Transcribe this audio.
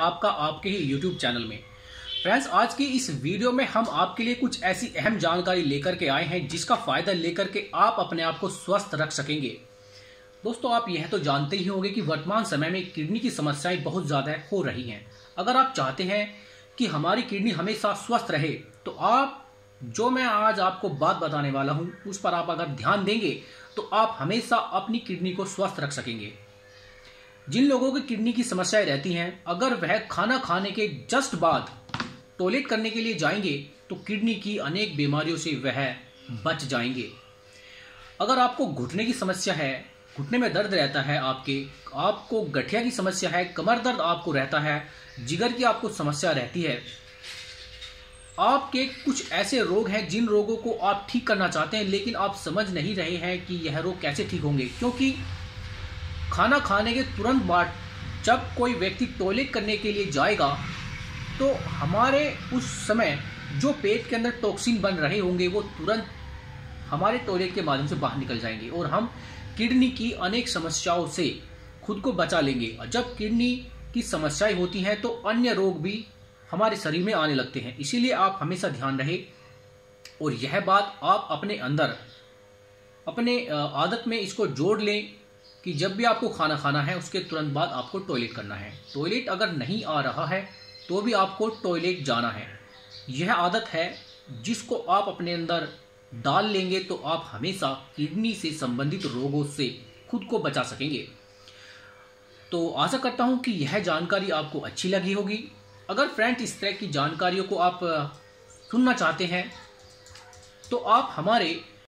आपका आपके ही यूट्यूब चैनल में। फ्रेंड्स, आज की इस वीडियो में हम आपके लिए कुछ ऐसी अहम जानकारी लेकर के आए हैं जिसका फायदा लेकर के आप अपने आप को स्वस्थ रख सकेंगे। दोस्तों, आप यह तो जानते ही होंगे कि वर्तमान समय में किडनी की समस्याएं बहुत ज़्यादा हो रही हैं। अगर आप चाहते हैं कि हमारी किडनी हमेशा स्वस्थ रहे तो आप जो मैं आज आपको बात बताने वाला हूं उस पर आप अगर ध्यान देंगे तो आप हमेशा अपनी किडनी को स्वस्थ रख सकेंगे। जिन लोगों की किडनी की समस्याएं रहती हैं, अगर वह खाना खाने के जस्ट बाद टॉयलेट करने के लिए जाएंगे तो किडनी की अनेक बीमारियों से वह बच जाएंगे। अगर आपको घुटने की समस्या है, घुटने में दर्द रहता है, आपको गठिया की समस्या है, कमर दर्द आपको रहता है, जिगर की आपको समस्या रहती है, आपके कुछ ऐसे रोग हैं जिन रोगों को आप ठीक करना चाहते हैं लेकिन आप समझ नहीं रहे हैं कि यह रोग कैसे ठीक होंगे, क्योंकि खाना खाने के तुरंत बाद जब कोई व्यक्ति टॉयलेट करने के लिए जाएगा तो हमारे उस समय जो पेट के अंदर टॉक्सिन बन रहे होंगे वो तुरंत हमारे टॉयलेट के माध्यम से बाहर निकल जाएंगे और हम किडनी की अनेक समस्याओं से खुद को बचा लेंगे। और जब किडनी की समस्याएं होती हैं तो अन्य रोग भी हमारे शरीर में आने लगते हैं। इसीलिए आप हमेशा ध्यान रहे और यह बात आप अपने अंदर अपने आदत में इसको जोड़ लें कि जब भी आपको खाना खाना है उसके तुरंत बाद आपको टॉयलेट करना है। टॉयलेट अगर नहीं आ रहा है तो भी आपको टॉयलेट जाना है। यह आदत है जिसको आप अपने अंदर डाल लेंगे तो आप हमेशा किडनी से संबंधित रोगों से खुद को बचा सकेंगे। तो आशा करता हूँ कि यह जानकारी आपको अच्छी लगी होगी। अगर फ्रेंड्स इस तरह की जानकारियों को आप सुनना चाहते हैं तो आप हमारे